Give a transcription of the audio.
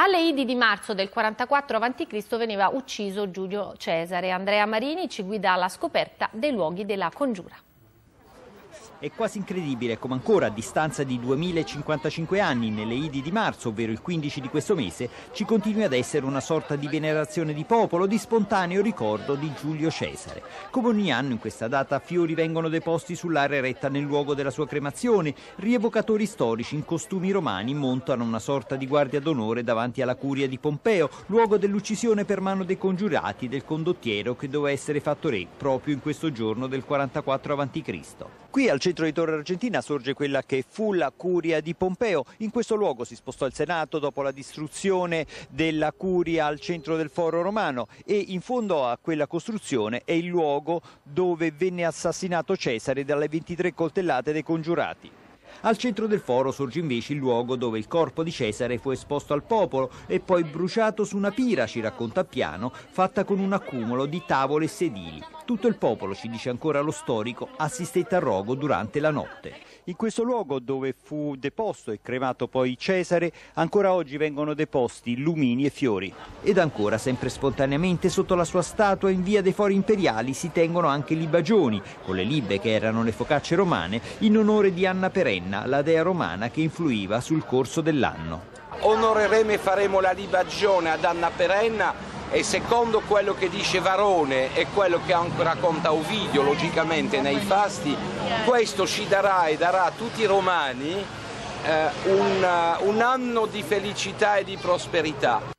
Alle Idi di marzo del 44 a.C. veniva ucciso Giulio Cesare. Andrea Marini ci guida alla scoperta dei luoghi della congiura. È quasi incredibile come ancora a distanza di 2055 anni nelle Idi di marzo, ovvero il 15 di questo mese, ci continui ad essere una sorta di venerazione di popolo, di spontaneo ricordo di Giulio Cesare. Come ogni anno in questa data fiori vengono deposti sull'area eretta nel luogo della sua cremazione, rievocatori storici in costumi romani montano una sorta di guardia d'onore davanti alla curia di Pompeo, luogo dell'uccisione per mano dei congiurati del condottiero che doveva essere fatto re proprio in questo giorno del 44 a.C. Qui al centro di Torre Argentina sorge quella che fu la curia di Pompeo. In questo luogo si spostò il Senato dopo la distruzione della curia al centro del Foro Romano, e in fondo a quella costruzione è il luogo dove venne assassinato Cesare dalle 23 coltellate dei congiurati. Al centro del foro sorge invece il luogo dove il corpo di Cesare fu esposto al popolo e poi bruciato su una pira, ci racconta Appiano, fatta con un accumulo di tavole e sedili. Tutto il popolo, ci dice ancora lo storico, assistette al rogo durante la notte. In questo luogo dove fu deposto e cremato poi Cesare, ancora oggi vengono deposti lumini e fiori. Ed ancora, sempre spontaneamente, sotto la sua statua in via dei Fori Imperiali si tengono anche libagioni, con le libbe che erano le focacce romane, in onore di Anna Perenna, la dea romana che influiva sul corso dell'anno. Onoreremo e faremo la libagione ad Anna Perenna, e secondo quello che dice Varone e quello che racconta Ovidio logicamente nei Fasti, questo ci darà e darà a tutti i romani un anno di felicità e di prosperità.